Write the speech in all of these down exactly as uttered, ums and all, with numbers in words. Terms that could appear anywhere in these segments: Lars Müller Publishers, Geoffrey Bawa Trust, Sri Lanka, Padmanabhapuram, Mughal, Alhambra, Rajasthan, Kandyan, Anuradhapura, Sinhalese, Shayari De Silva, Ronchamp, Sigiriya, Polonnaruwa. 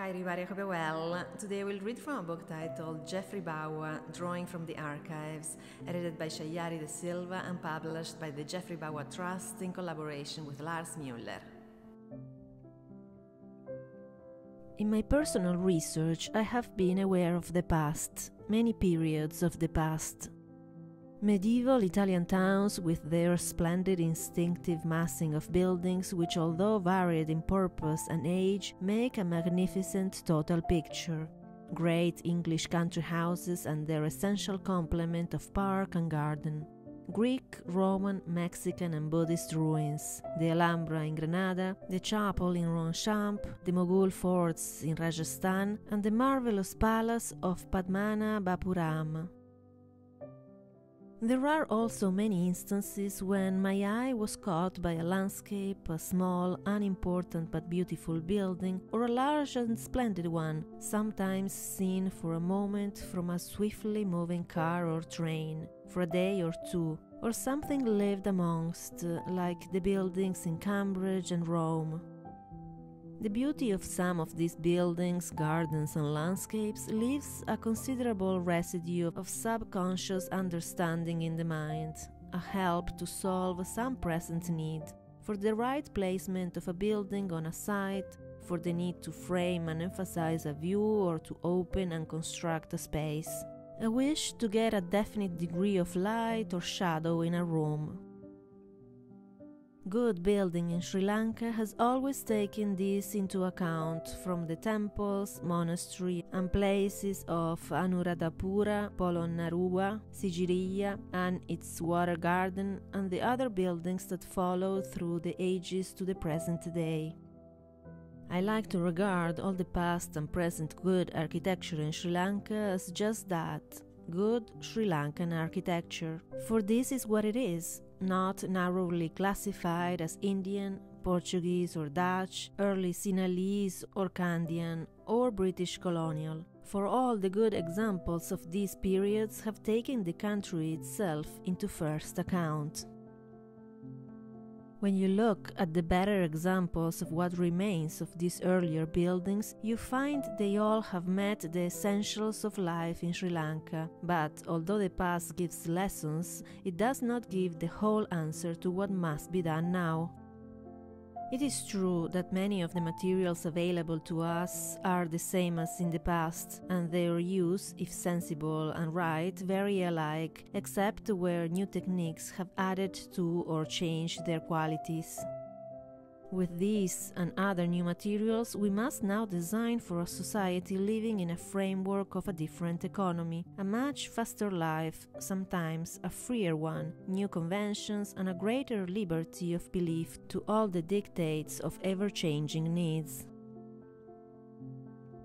Hi everybody, I hope you're well. Today I will read from a book titled Geoffrey Bawa, Drawing from the Archives, edited by Shayari De Silva and published by the Geoffrey Bawa Trust in collaboration with Lars Müller. In my personal research, I have been aware of the past, many periods of the past. Medieval Italian towns with their splendid instinctive massing of buildings which, although varied in purpose and age, make a magnificent total picture. Great English country houses and their essential complement of park and garden. Greek, Roman, Mexican and Buddhist ruins, the Alhambra in Granada, the chapel in Ronchamp, the Mughal forts in Rajasthan and the marvelous palace of Padmanabhapuram. There are also many instances when my eye was caught by a landscape, a small, unimportant but beautiful building, or a large and splendid one, sometimes seen for a moment from a swiftly moving car or train, for a day or two, or something lived amongst, like the buildings in Cambridge and Rome. The beauty of some of these buildings, gardens and landscapes leaves a considerable residue of subconscious understanding in the mind, a help to solve some present need, for the right placement of a building on a site, for the need to frame and emphasize a view or to open and construct a space, a wish to get a definite degree of light or shadow in a room. Good building in Sri Lanka has always taken this into account, from the temples, monasteries and places of Anuradhapura, Polonnaruwa, Sigiriya and its water garden and the other buildings that followed through the ages to the present day. I like to regard all the past and present good architecture in Sri Lanka as just that, good Sri Lankan architecture, for this is what it is. Not narrowly classified as Indian, Portuguese or Dutch, early Sinhalese or Kandyan or British colonial, for all the good examples of these periods have taken the country itself into first account. When you look at the better examples of what remains of these earlier buildings, you find they all have met the essentials of life in Sri Lanka. But although the past gives lessons, it does not give the whole answer to what must be done now. It is true that many of the materials available to us are the same as in the past, and their use, if sensible and right, vary alike, except where new techniques have added to or changed their qualities. With these and other new materials, we must now design for a society living in a framework of a different economy, a much faster life, sometimes a freer one, new conventions and a greater liberty of belief to all the dictates of ever-changing needs.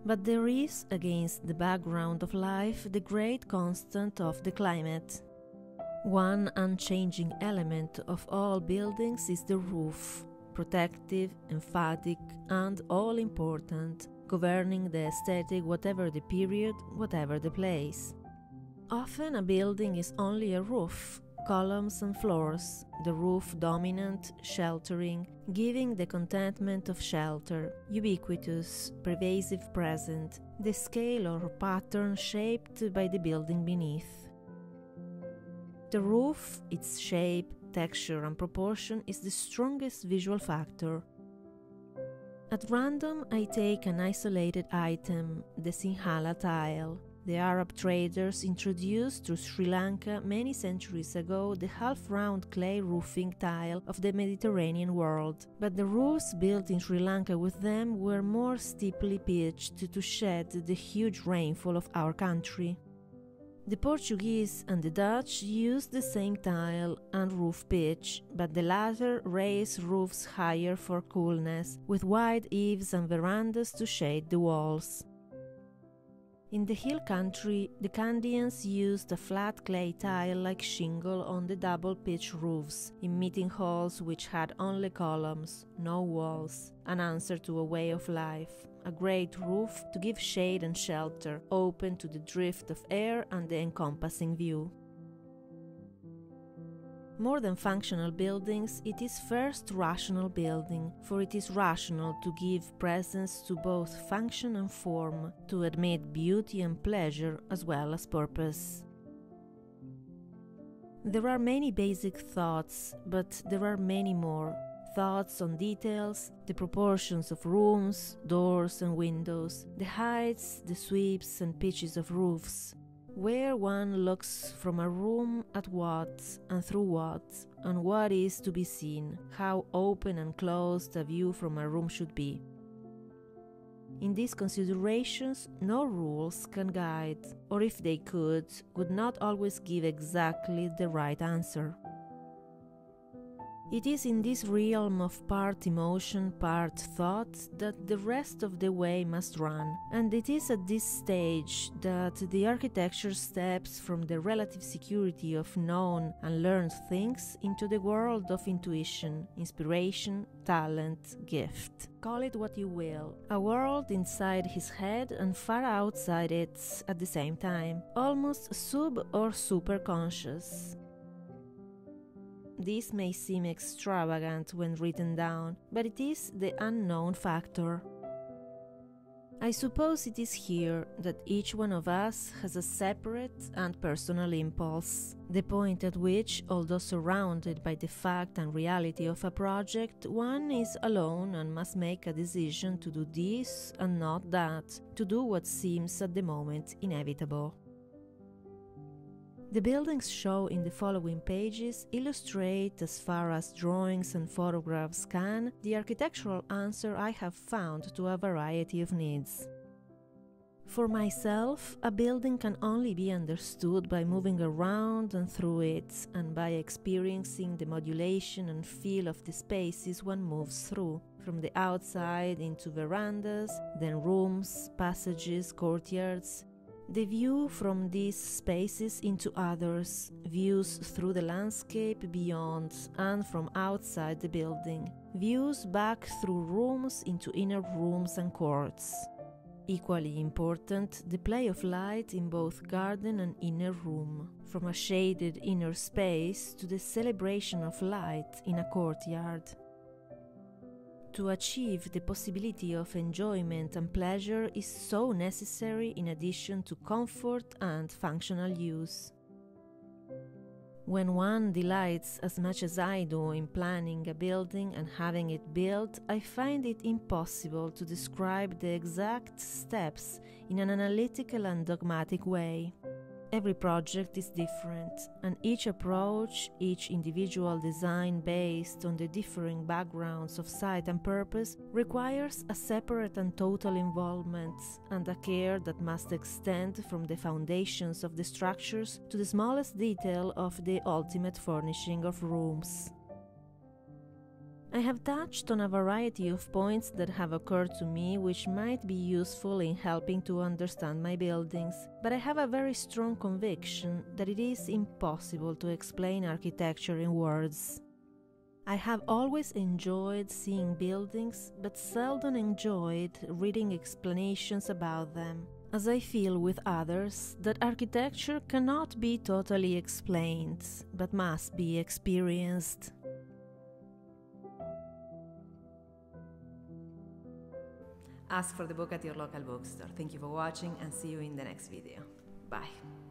But there is, against the background of life, the great constant of the climate. One unchanging element of all buildings is the roof. Protective, emphatic and all-important, governing the aesthetic whatever the period, whatever the place. Often a building is only a roof, columns and floors, the roof dominant, sheltering, giving the contentment of shelter, ubiquitous, pervasive present, the scale or pattern shaped by the building beneath. The roof, its shape, texture and proportion is the strongest visual factor. At random, I take an isolated item, the Sinhala tile. The Arab traders introduced to Sri Lanka many centuries ago the half-round clay roofing tile of the Mediterranean world, but the roofs built in Sri Lanka with them were more steeply pitched to shed the huge rainfall of our country. The Portuguese and the Dutch used the same tile and roof pitch, but the latter raised roofs higher for coolness, with wide eaves and verandas to shade the walls. In the hill country, the Kandians used a flat clay tile like shingle on the double pitch roofs, in meeting halls which had only columns, no walls, an answer to a way of life. A great roof to give shade and shelter, open to the drift of air and the encompassing view. More than functional buildings, it is first rational building, for it is rational to give presence to both function and form, to admit beauty and pleasure as well as purpose. There are many basic thoughts, but there are many more. Thoughts on details, the proportions of rooms, doors and windows, the heights, the sweeps and pitches of roofs. Where one looks from a room at what and through what, and what is to be seen, how open and closed a view from a room should be. In these considerations, no rules can guide, or if they could, would not always give exactly the right answer. It is in this realm of part emotion, part thought, that the rest of the way must run, and it is at this stage that the architecture steps from the relative security of known and learned things into the world of intuition, inspiration, talent, gift. Call it what you will, a world inside his head and far outside it at the same time, almost sub or superconscious. This may seem extravagant when written down, but it is the unknown factor. I suppose it is here that each one of us has a separate and personal impulse, the point at which, although surrounded by the fact and reality of a project, one is alone and must make a decision to do this and not that, to do what seems at the moment inevitable. The buildings shown in the following pages illustrate, as far as drawings and photographs can, the architectural answer I have found to a variety of needs. For myself, a building can only be understood by moving around and through it, and by experiencing the modulation and feel of the spaces one moves through, from the outside into verandas, then rooms, passages, courtyards. The view from these spaces into others, views through the landscape beyond and from outside the building, views back through rooms into inner rooms and courts. Equally important, the play of light in both garden and inner room, from a shaded inner space to the celebration of light in a courtyard. To achieve the possibility of enjoyment and pleasure is so necessary in addition to comfort and functional use. When one delights as much as I do in planning a building and having it built, I find it impossible to describe the exact steps in an analytical and dogmatic way. Every project is different, and each approach, each individual design based on the differing backgrounds of site and purpose, requires a separate and total involvement, and a care that must extend from the foundations of the structures to the smallest detail of the ultimate furnishing of rooms. I have touched on a variety of points that have occurred to me which might be useful in helping to understand my buildings, but I have a very strong conviction that it is impossible to explain architecture in words. I have always enjoyed seeing buildings, but seldom enjoyed reading explanations about them, as I feel with others that architecture cannot be totally explained, but must be experienced. Ask for the book at your local bookstore. Thank you for watching and see you in the next video. Bye.